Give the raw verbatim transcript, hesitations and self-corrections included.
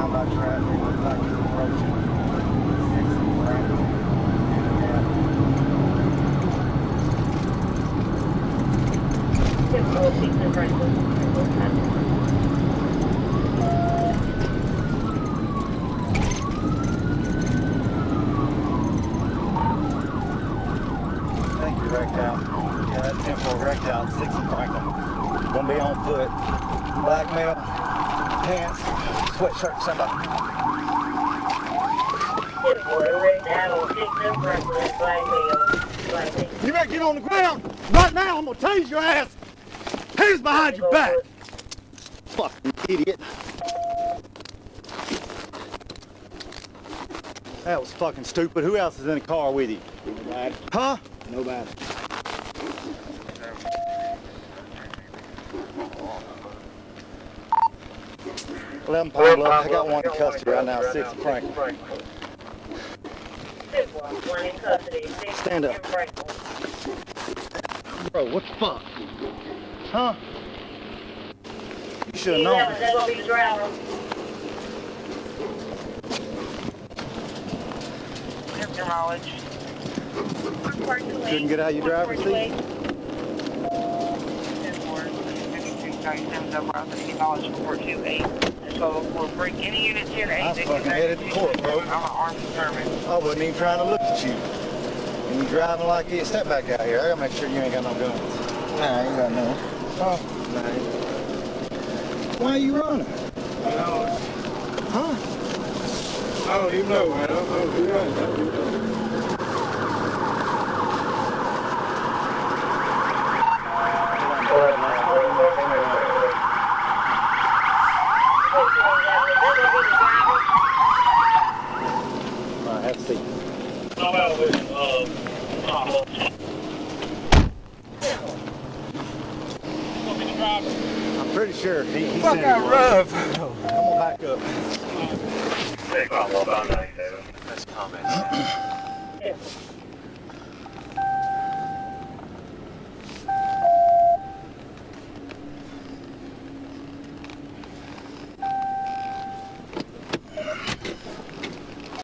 down by traffic, it's like you're approaching sixty lanes. It's all seats in front of us. Down sixty Franklin. Gonna be on foot. Black male, pants, sweatshirt, somebody. Good morning, Rick. That'll kick them Franklin, black male, black male. You better get on the ground right now. I'm gonna tase your ass. Hands behind your back. Fucking idiot. That was fucking stupid. Who else is in the car with you? Nobody. Huh? Nobody. eleven Pine Bluff, I got one in custody right now, six Franklin. Stand up. Bro, what the fuck? Huh? You should've known. That's gonna be the driver. Your mileage. Couldn't get out your driver's seat? So we'll bring any units here to eight. I was fucking headed to court, bro. I'm an armed determined. I wasn't even trying to look at you. And you driving like this. Step back out here. I gotta make sure you ain't got no guns. Nah, I ain't got none. Oh, nah. Why are you running? I know. Huh? I don't even know, man. I don't know who you're running. I'm pretty sure he, he's fuck in that rough. Oh, I'm gonna back up. That's a comment.